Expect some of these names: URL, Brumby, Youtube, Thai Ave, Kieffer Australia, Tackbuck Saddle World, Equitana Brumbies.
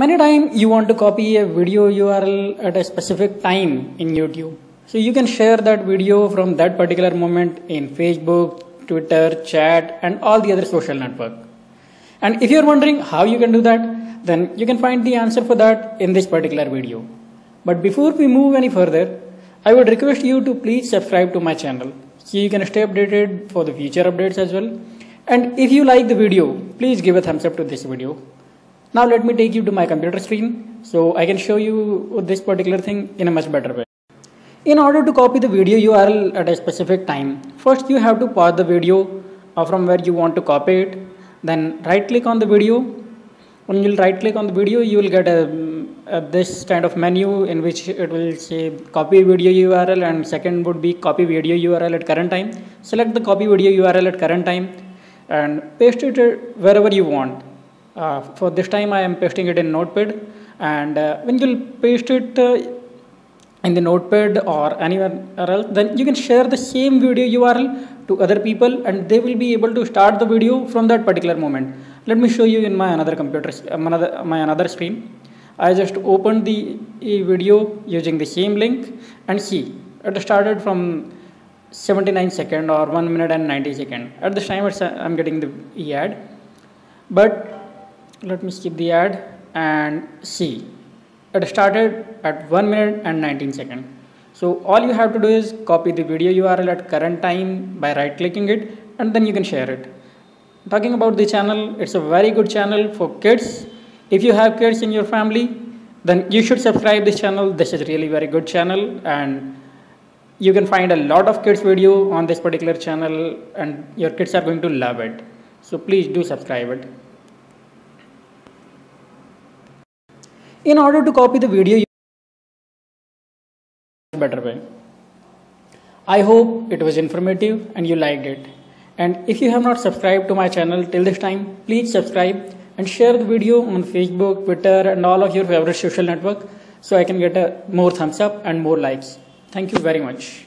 Many times you want to copy a video URL at a specific time in YouTube. So you can share that video from that particular moment in Facebook, Twitter, chat and all the other social network. And if you're wondering how you can do that, then you can find the answer for that in this particular video. But before we move any further, I would request you to please subscribe to my channel so you can stay updated for the future updates as well. And if you like the video, please give a thumbs up to this video. Now let me take you to my computer screen so I can show you this particular thing in a much better way. In order to copy the video URL at a specific time, first you have to pause the video from where you want to copy it. Then right click on the video. When you right click on the video, you will get this kind of menu in which it will say copy video URL, and second would be copy video URL at current time. Select the copy video URL at current time and paste it wherever you want. For this time I am pasting it in Notepad, and when you'll paste it in the Notepad or anywhere else, then you can share the same video URL to other people and they will be able to start the video from that particular moment. Let me show you in my another computer, my another screen. I just opened the video using the same link and see it started from 79 seconds or 1 minute and 90 seconds. At this time I'm getting the ad, but let me skip the ad and see it started at 1 minute and 19 seconds. So all you have to do is copy the video URL at current time by right clicking it, and then you can share it. Talking about the channel, it's a very good channel for kids. If you have kids in your family, then you should subscribe this channel. This is really very good channel, and you can find a lot of kids video on this particular channel and your kids are going to love it. So please do subscribe it. In order to copy the video URL better way. I hope it was informative and you liked it. And if you have not subscribed to my channel till this time, please subscribe and share the video on Facebook, Twitter and all of your favorite social network so I can get more thumbs up and more likes. Thank you very much.